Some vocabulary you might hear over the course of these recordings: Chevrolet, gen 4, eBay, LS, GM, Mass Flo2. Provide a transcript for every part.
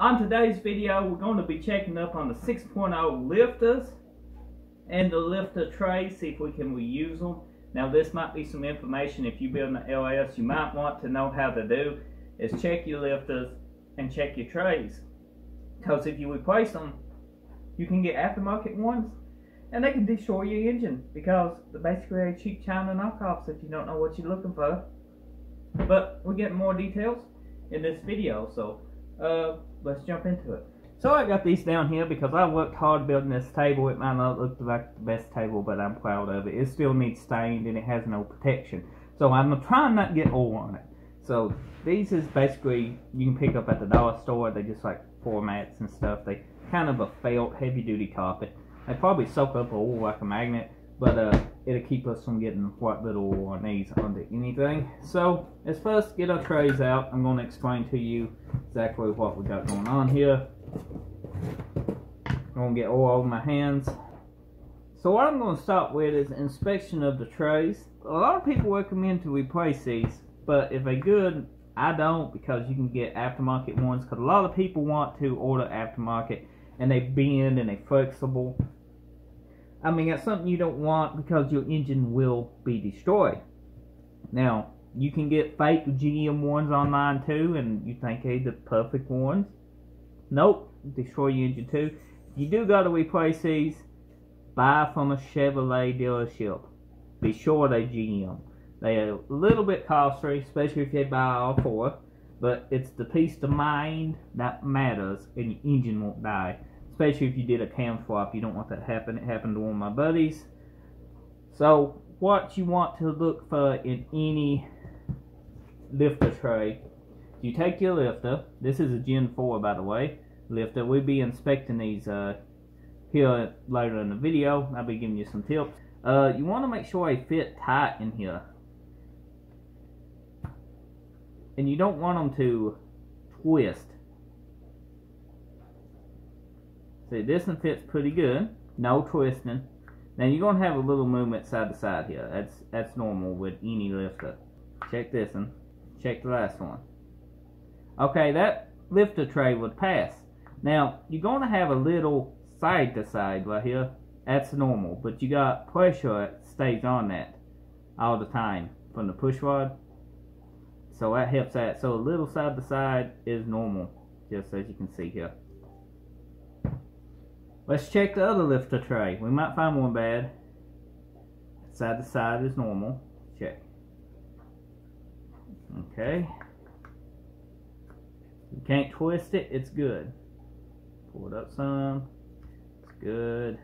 On today's video, we're going to be checking up on the 6.0 lifters and the lifter trays, see if we can reuse them. Now this might be some information if you're building an LS you might want to know how to do, is check your lifters and check your trays. Because if you replace them, you can get aftermarket ones and they can destroy your engine because they're basically a cheap China knockoffs if you don't know what you're looking for. But we're getting more details in this video, so let's jump into it. So I got these down here because I worked hard building this table. It might not look like the best table, but I'm proud of it. It still needs stained and it has no protection. So I'm trying not to get oil on it. So these is basically, you can pick up at the dollar store. They're just like floor mats and stuff. They kind of a felt heavy duty carpet. They probably soak up oil like a magnet, but it'll keep us from getting what little oil on these onto anything. So let's first get our trays out. I'm going to explain to you exactly what we got going on here. I'm going to get oil over my hands. So what I'm going to start with is inspection of the trays. A lot of people recommend to replace these, but if they're good, I don't, because you can get aftermarket ones, because a lot of people want to order aftermarket and they bend and they're flexible. I mean, that's something you don't want because your engine will be destroyed. Now, you can get fake GM ones online too, and you think they're the perfect ones. Nope, destroy your engine too. You do got to replace these, buy from a Chevrolet dealership. Be sure they're GM. They're a little bit costly, especially if you buy all four, but it's the peace of mind that matters, and your engine won't die. Especially if you did a cam swap, you don't want that to happen. It happened to one of my buddies. So what you want to look for in any lifter tray, you take your lifter. This is a gen 4, by the way, lifter. We'll be inspecting these here later in the video. I'll be giving you some tips. You want to make sure they fit tight in here, and you don't want them to twist. See, this one fits pretty good, no twisting. Now you're going to have a little movement side to side here. That's normal with any lifter. Check this one, check the last one. Okay, that lifter tray would pass. Now you're going to have a little side to side right here. That's normal, but you got pressure that stays on that all the time from the push rod. So that helps that. So a little side to side is normal, just as you can see here. Let's check the other lifter tray. We might find one bad. Side to side is normal. Check. Okay. You can't twist it. It's good. Pull it up some. It's good.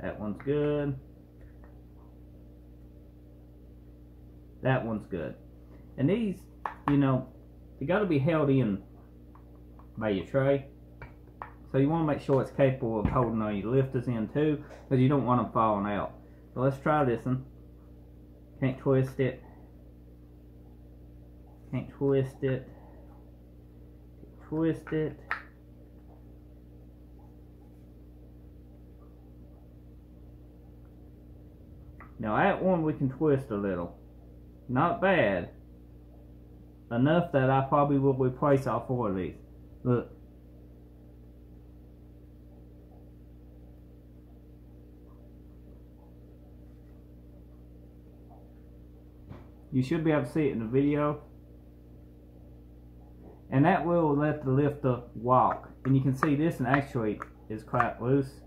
That one's good. That one's good. And these, you know, they got to be held in by your tray, so you want to make sure it's capable of holding all your lifters in too, because you don't want them falling out. So let's try this one. Can't twist it, can't twist it, can't twist it. Now that one we can twist a little, not bad, enough that I probably will replace all four of these. Look. You should be able to see it in the video. And that will let the lifter walk. And you can see this one actually is quite loose.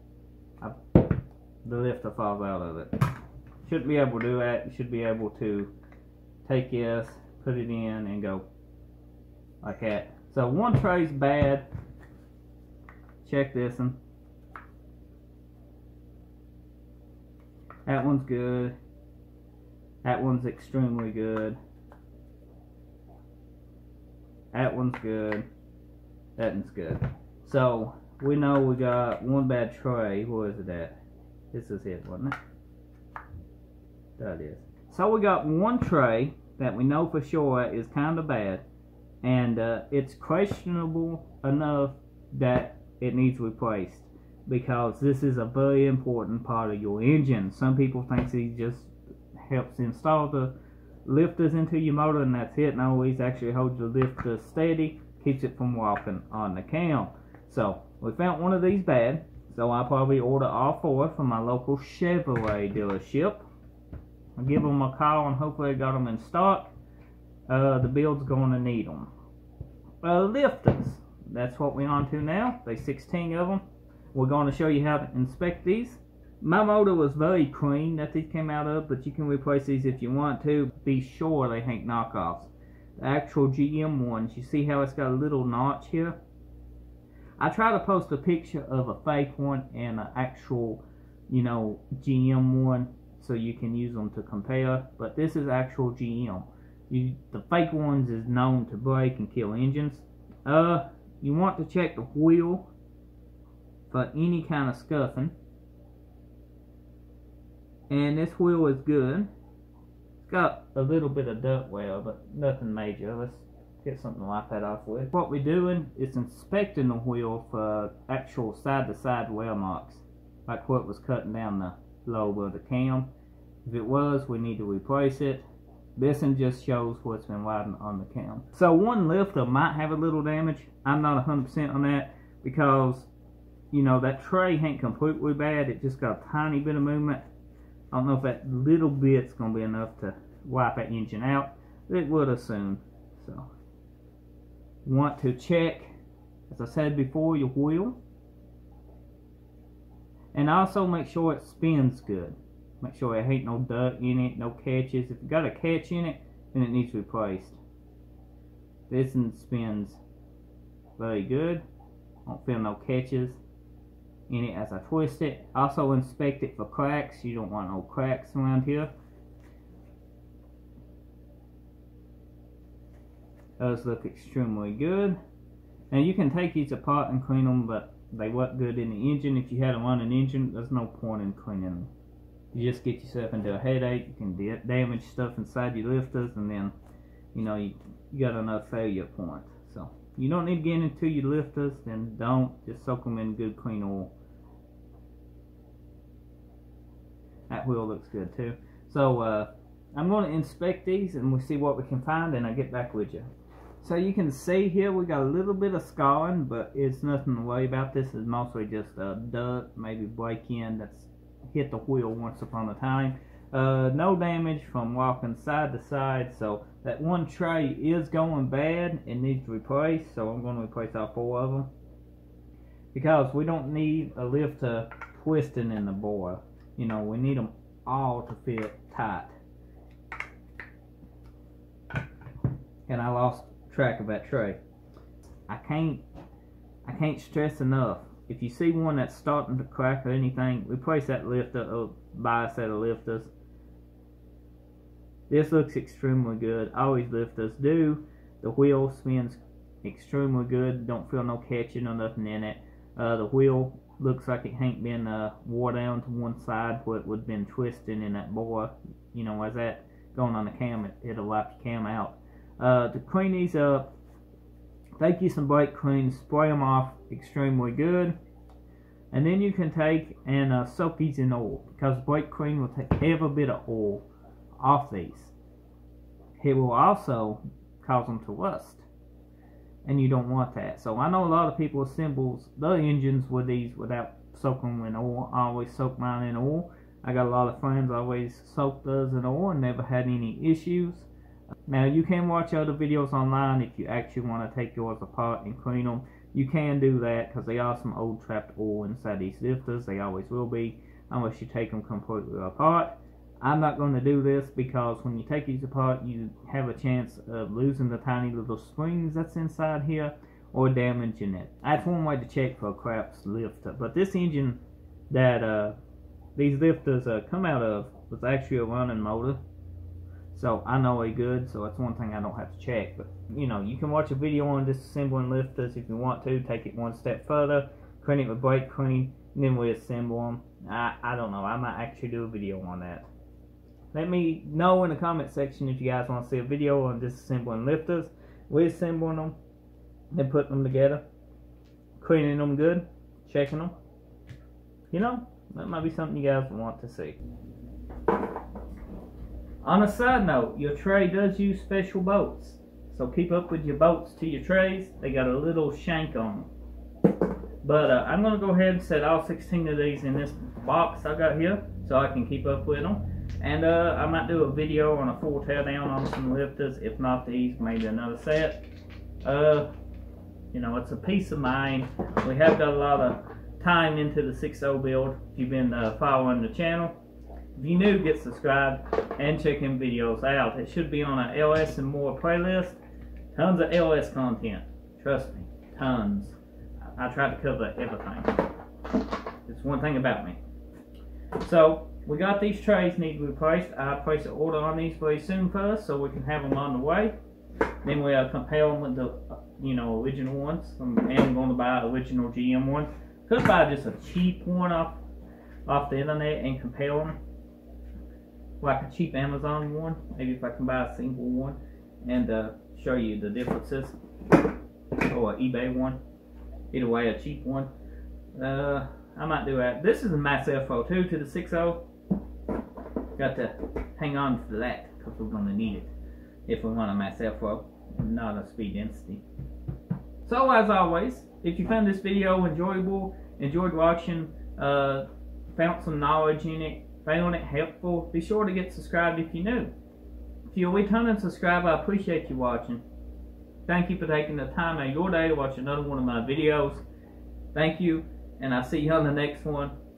The lifter falls out of it. Shouldn't be able to do that. You should be able to take this, put it in, and go like that. So one tray's bad. Check this one. That one's good. That one's extremely good. That one's good. That one's good. So we know we got one bad tray. What is it at? This is it, wasn't it? That is. So we got one tray that we know for sure is kind of bad. And it's questionable enough that it needs replaced, because this is a very important part of your engine. Some people think it just helps install the lifters into your motor, and that's it. And always actually hold your lifter steady, keeps it from walking on the cam. So we found one of these bad, so I'll probably order all four from my local Chevrolet dealership. I'll give them a call and hopefully I got them in stock. The build's going to need them. Lifters, that's what we're on to now. There's 16 of them. We're going to show you how to inspect these. My motor was very clean that these came out of, but you can replace these if you want to. Be sure they ain't knockoffs. The actual GM ones, you see how it's got a little notch here? I try to post a picture of a fake one and an actual, you know, GM one, so you can use them to compare. But this is actual GM. The fake ones is known to break and kill engines. You want to check the wheel for any kind of scuffing. And this wheel is good. It's got a little bit of dirt wear, but nothing major. Let's get something to wipe that off with. What we're doing is inspecting the wheel for actual side-to-side wear marks, like what was cutting down the lobe of the cam. If it was, we need to replace it. This one just shows what's been riding on the cam. So one lifter might have a little damage. I'm not 100% on that because, you know, that tray ain't completely bad. It just got a tiny bit of movement. I don't know if that little bit's going to be enough to wipe that engine out. It would have soon. So, want to check, as I said before, your wheel. And also make sure it spins good. Make sure it ain't no dirt in it, no catches. If you got a catch in it, then it needs replaced. This one spins very good. I don't feel no catches in it as I twist it. Also inspect it for cracks. You don't want no cracks around here. Those look extremely good. Now you can take these apart and clean them, but they work good in the engine. If you had a running engine, there's no point in cleaning them. You just get yourself into a headache. You can damage stuff inside your lifters, and then, you know, you got another failure point. So you don't need to get into your lifters, then don't. Just soak them in good clean oil. That wheel looks good too. So I'm going to inspect these and we'll see what we can find, and I'll get back with you. So you can see here we got a little bit of scarring, but it's nothing to worry about. This is mostly just dirt, maybe break-in that's hit the wheel once upon a time. No damage from walking side to side, so that one tray is going bad and needs replaced, so I'm going to replace all four of them because we don't need a lifter twisting in the bore. You know, we need them all to fit tight. And I lost track of that tray. I can't stress enough. If you see one that's starting to crack or anything, replace that lifter or buy a set of lifters. This looks extremely good. Always lifters do. The wheel spins extremely good. Don't feel no catching or nothing in it. The wheel looks like it ain't been wore down to one side where it would have been twisting in that bore. You know, as that going on the cam, it'll wipe your cam out. To clean these up, take you some brake clean, spray them off extremely good, and then you can take and soak these in oil, because brake clean will take every bit of oil off these. It will also cause them to rust, and you don't want that. So I know a lot of people assemble their engines with these without soaking them in oil. I always soak mine in oil. I got a lot of friends always soak theirs in oil and never had any issues. Now you can watch other videos online if you actually want to take yours apart and clean them. You can do that because they are some old trapped oil inside these lifters. They always will be unless you take them completely apart. I'm not going to do this because when you take these apart you have a chance of losing the tiny little springs that's inside here or damaging it. That's one way to check for a craps lifter. But this engine that these lifters come out of was actually a running motor. So I know they're good, so that's one thing I don't have to check. But you know, you can watch a video on disassembling lifters if you want to. Take it one step further, clean it with brake clean, and then reassemble them. I don't know, I might actually do a video on that. Let me know in the comment section if you guys want to see a video on disassembling lifters, reassembling them, then putting them together, cleaning them good, checking them. You know, that might be something you guys want to see. On a side note, your tray does use special bolts, so keep up with your bolts to your trays. They got a little shank on them. But I'm going to go ahead and set all 16 of these in this box I got here so I can keep up with them. And I might do a video on a full teardown on some lifters. If not these, maybe another set. You know, it's a peace of mind. We have got a lot of time into the 6.0 build if you've been following the channel. If you're new, get subscribed and check in videos out. It should be on an LS and more playlist. Tons of LS content. Trust me, tons. I try to cover everything. It's one thing about me. So, we got these trays need to be replaced. I placed an order on these very soon for us so we can have them on the way. Then we'll compare them with the original ones. I'm going to buy an original GM one. Could buy just a cheap one off the internet and compare them, like a cheap Amazon one. Maybe if I can buy a single one and show you the differences, or an eBay one. Either way, a cheap one. I might do that. This is a Mass Flo2 to the 6.0. Got to hang on to that because we're going to need it if we want a Mass Flo, not a speed density. So as always, if you found this video enjoyable, enjoyed watching, found some knowledge in it, found it helpful, be sure to get subscribed if you're new. If you're a returning subscriber, I appreciate you watching. Thank you for taking the time out of your day to watch another one of my videos. Thank you, and I'll see you on the next one.